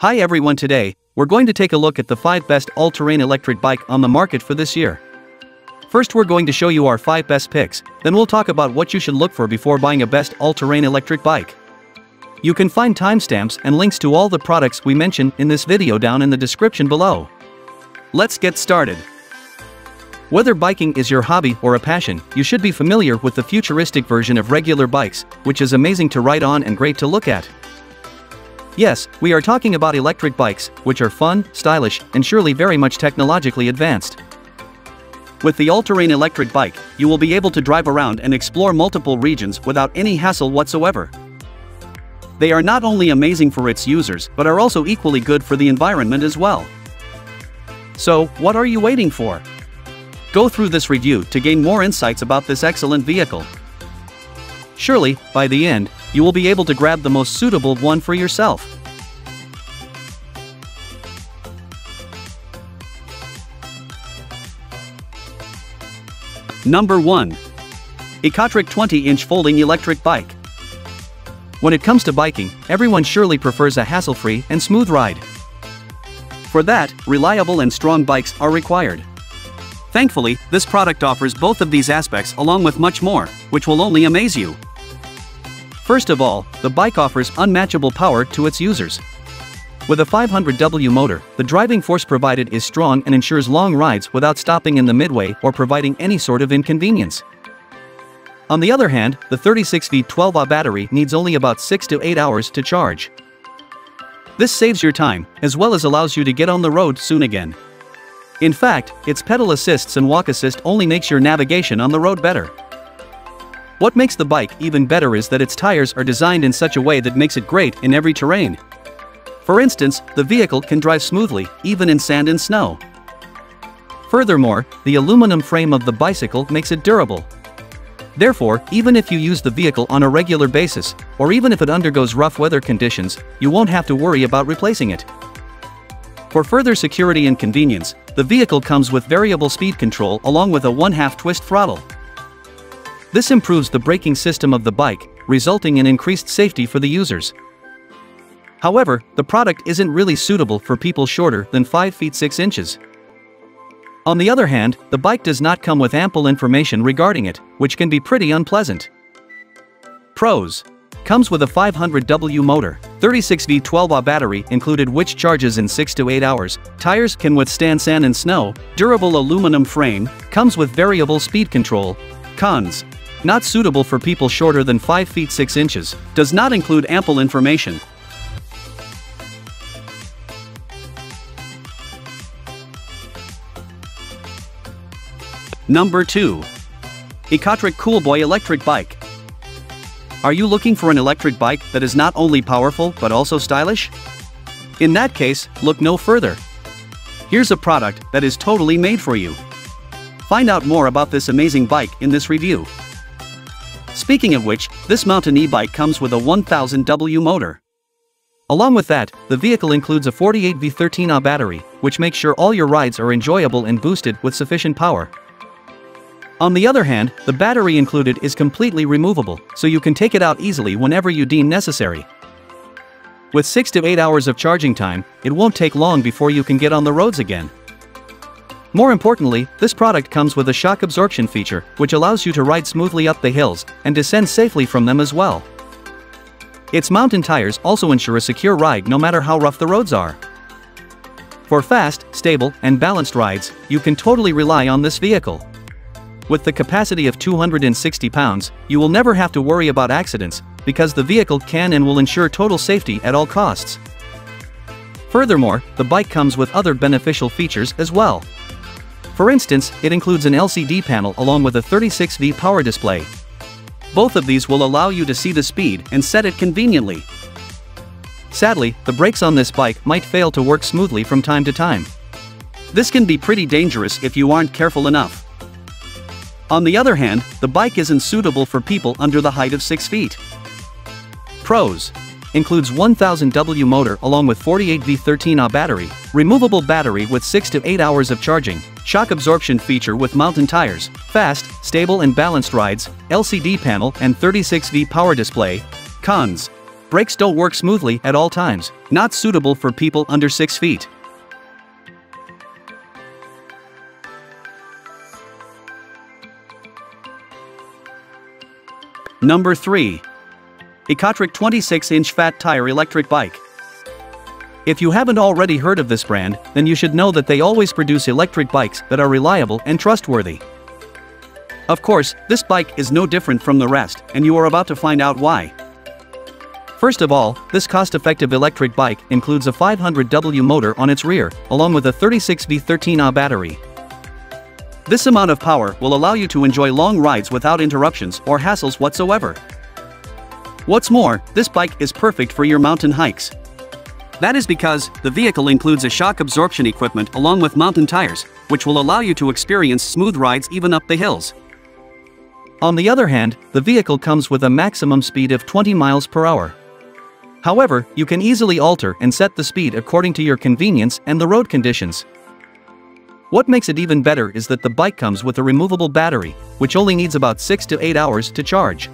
Hi everyone, today we're going to take a look at the 5 best all-terrain electric bike on the market for this year. First, we're going to show you our 5 best picks, then we'll talk about what you should look for before buying a best all-terrain electric bike. You can find timestamps and links to all the products we mentioned in this video down in the description below. Let's get started. Whether biking is your hobby or a passion, you should be familiar with the futuristic version of regular bikes, which is amazing to ride on and great to look at. Yes, we are talking about electric bikes, which are fun, stylish, and surely very much technologically advanced. With the all-terrain electric bike, you will be able to drive around and explore multiple regions without any hassle whatsoever. They are not only amazing for its users but are also equally good for the environment as well. So, what are you waiting for? Go through this review to gain more insights about this excellent vehicle. Surely, by the end, you will be able to grab the most suitable one for yourself. Number 1. Ecotric 20-inch folding electric bike. When it comes to biking, everyone surely prefers a hassle-free and smooth ride. For that, reliable and strong bikes are required. Thankfully, this product offers both of these aspects along with much more, which will only amaze you. First of all, the bike offers unmatchable power to its users. With a 500W motor, the driving force provided is strong and ensures long rides without stopping in the midway or providing any sort of inconvenience. On the other hand, the 36V 12Ah battery needs only about 6 to 8 hours to charge. This saves your time, as well as allows you to get on the road soon again. In fact, its pedal assists and walk assist only makes your navigation on the road better. What makes the bike even better is that its tires are designed in such a way that makes it great in every terrain. For instance, the vehicle can drive smoothly, even in sand and snow. Furthermore, the aluminum frame of the bicycle makes it durable. Therefore, even if you use the vehicle on a regular basis, or even if it undergoes rough weather conditions, you won't have to worry about replacing it. For further security and convenience, the vehicle comes with variable speed control along with a 1/2 twist throttle. This improves the braking system of the bike, resulting in increased safety for the users. However, the product isn't really suitable for people shorter than 5 feet 6 inches. On the other hand, the bike does not come with ample information regarding it, which can be pretty unpleasant. Pros: comes with a 500W motor, 36V 12Ah battery included which charges in 6 to 8 hours, tires can withstand sand and snow, durable aluminum frame, comes with variable speed control. Cons: not suitable for people shorter than 5 feet 6 inches, does not include ample information. Number 2. Ecotric Coolboy electric bike. Are you looking for an electric bike that is not only powerful but also stylish? In that case, look no further. Here's a product that is totally made for you. Find out more about this amazing bike in this review. Speaking of which, this mountain e-bike comes with a 1000W motor. Along with that, the vehicle includes a 48V 13Ah battery, which makes sure all your rides are enjoyable and boosted with sufficient power. On the other hand, the battery included is completely removable, so you can take it out easily whenever you deem necessary. With 6 to 8 hours of charging time, it won't take long before you can get on the roads again. More importantly, this product comes with a shock absorption feature, which allows you to ride smoothly up the hills and descend safely from them as well. Its mountain tires also ensure a secure ride no matter how rough the roads are. For fast, stable, and balanced rides, you can totally rely on this vehicle. With the capacity of 260 pounds, you will never have to worry about accidents, because the vehicle can and will ensure total safety at all costs. Furthermore, the bike comes with other beneficial features as well. For instance, it includes an LCD panel along with a 36V power display. Both of these will allow you to see the speed and set it conveniently. Sadly, the brakes on this bike might fail to work smoothly from time to time. This can be pretty dangerous if you aren't careful enough. On the other hand, the bike isn't suitable for people under the height of 6 feet. Pros: includes 1000W motor along with 48V 13Ah battery, removable battery with 6 to 8 hours of charging, shock absorption feature with mountain tires, fast, stable and balanced rides, LCD panel and 36V power display. Cons: Brakes don't work smoothly at all times. Not suitable for people under 6 feet. Number 3. Ecotric 26-inch Fat Tire Electric Bike. If you haven't already heard of this brand, then you should know that they always produce electric bikes that are reliable and trustworthy. Of course, this bike is no different from the rest, and you are about to find out why. First of all, this cost-effective electric bike includes a 500W motor on its rear, along with a 36V13Ah battery. This amount of power will allow you to enjoy long rides without interruptions or hassles whatsoever. What's more, this bike is perfect for your mountain hikes. That is because the vehicle includes a shock absorption equipment along with mountain tires, which will allow you to experience smooth rides even up the hills. On the other hand, the vehicle comes with a maximum speed of 20 miles per hour. However, you can easily alter and set the speed according to your convenience and the road conditions. What makes it even better is that the bike comes with a removable battery, which only needs about 6 to 8 hours to charge.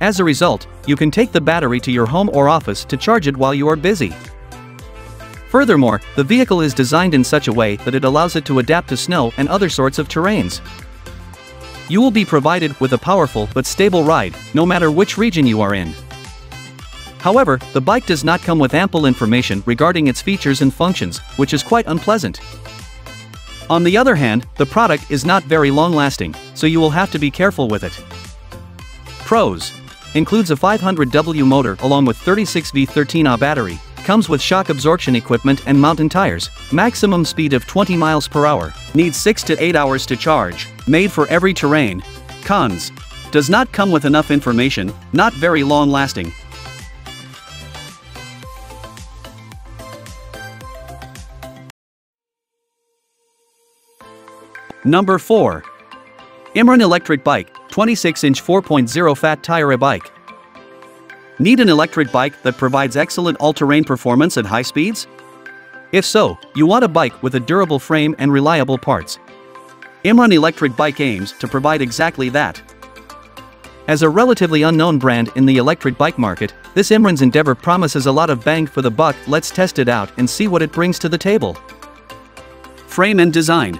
As a result, you can take the battery to your home or office to charge it while you are busy. Furthermore, the vehicle is designed in such a way that it allows it to adapt to snow and other sorts of terrains. You will be provided with a powerful but stable ride, no matter which region you are in. However, the bike does not come with ample information regarding its features and functions, which is quite unpleasant. On the other hand, the product is not very long-lasting, so you will have to be careful with it. Pros. Includes a 500W motor along with 36V13Ah battery, comes with shock absorption equipment and mountain tires, maximum speed of 20 miles per hour, needs 6 to 8 hours to charge, made for every terrain. Cons. Does not come with enough information, not very long lasting. Number 4. IMREN Electric Bike, 26-inch 4.0 Fat Tire Bike. Need an electric bike that provides excellent all-terrain performance at high speeds? If so, you want a bike with a durable frame and reliable parts. IMREN Electric Bike aims to provide exactly that. As a relatively unknown brand in the electric bike market, this IMREN's endeavor promises a lot of bang for the buck. Let's test it out and see what it brings to the table. Frame and design.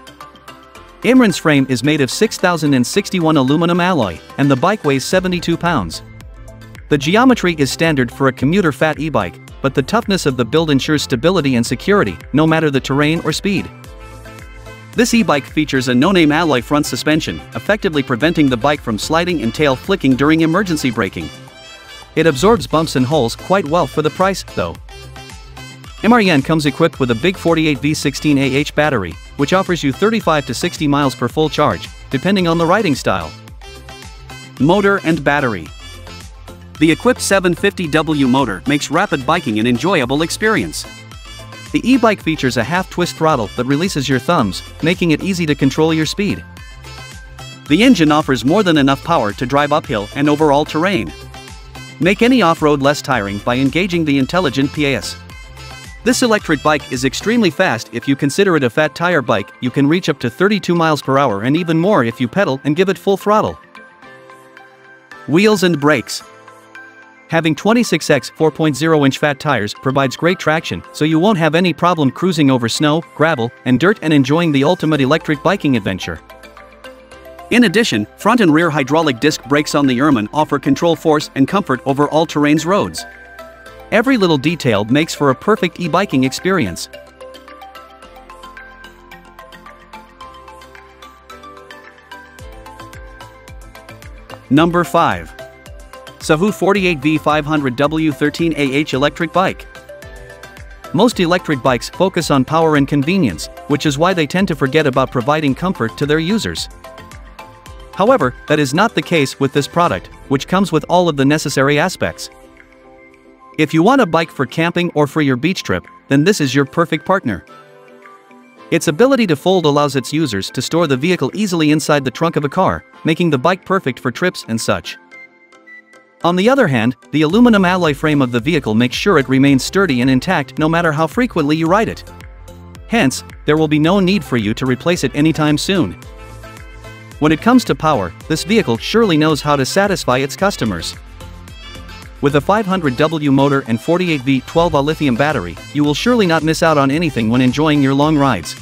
IMREN's frame is made of 6061 aluminum alloy, and the bike weighs 72 pounds. The geometry is standard for a commuter fat e-bike, but the toughness of the build ensures stability and security, no matter the terrain or speed. This e-bike features a no-name alloy front suspension, effectively preventing the bike from sliding and tail flicking during emergency braking. It absorbs bumps and holes quite well for the price, though. IMREN comes equipped with a big 48V16Ah battery, which offers you 35 to 60 miles per full charge, depending on the riding style. Motor and battery. The equipped 750W motor makes rapid biking an enjoyable experience. The e-bike features a half-twist throttle that releases your thumbs, making it easy to control your speed. The engine offers more than enough power to drive uphill and over all terrain. Make any off-road less tiring by engaging the intelligent PAS. This electric bike is extremely fast. If you consider it a fat tire bike, you can reach up to 32 miles per hour and even more if you pedal and give it full throttle. Wheels and brakes. Having 26x 4.0-inch fat tires provides great traction, so you won't have any problem cruising over snow, gravel, and dirt and enjoying the ultimate electric biking adventure. In addition, front and rear hydraulic disc brakes on the IMREN offer control, force, and comfort over all terrains roads. Every little detail makes for a perfect e-biking experience. Number 5. SOHOO 48V500W13Ah Electric Bike. Most electric bikes focus on power and convenience, which is why they tend to forget about providing comfort to their users. However, that is not the case with this product, which comes with all of the necessary aspects. If you want a bike for camping or for your beach trip, then this is your perfect partner. Its ability to fold allows its users to store the vehicle easily inside the trunk of a car, making the bike perfect for trips and such. On the other hand, the aluminum alloy frame of the vehicle makes sure it remains sturdy and intact no matter how frequently you ride it. Hence, there will be no need for you to replace it anytime soon. When it comes to power, this vehicle surely knows how to satisfy its customers. With a 500W motor and 48V 12Ah lithium battery, you will surely not miss out on anything when enjoying your long rides.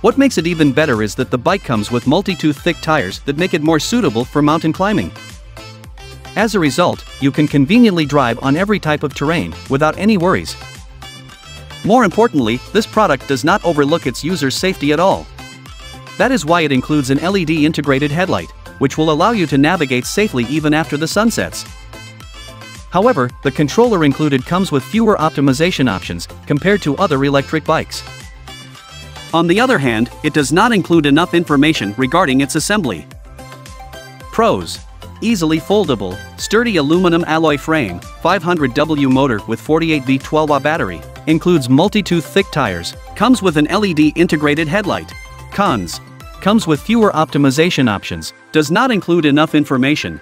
What makes it even better is that the bike comes with multi-tooth thick tires that make it more suitable for mountain climbing. As a result, you can conveniently drive on every type of terrain without any worries. More importantly, this product does not overlook its user's safety at all. That is why it includes an LED integrated headlight, which will allow you to navigate safely even after the sun sets. However, the controller included comes with fewer optimization options compared to other electric bikes. On the other hand, it does not include enough information regarding its assembly. Pros: easily foldable, sturdy aluminum alloy frame, 500W motor with 48V 12Ah battery, includes multi-tooth thick tires, comes with an LED integrated headlight. Cons: comes with fewer optimization options, does not include enough information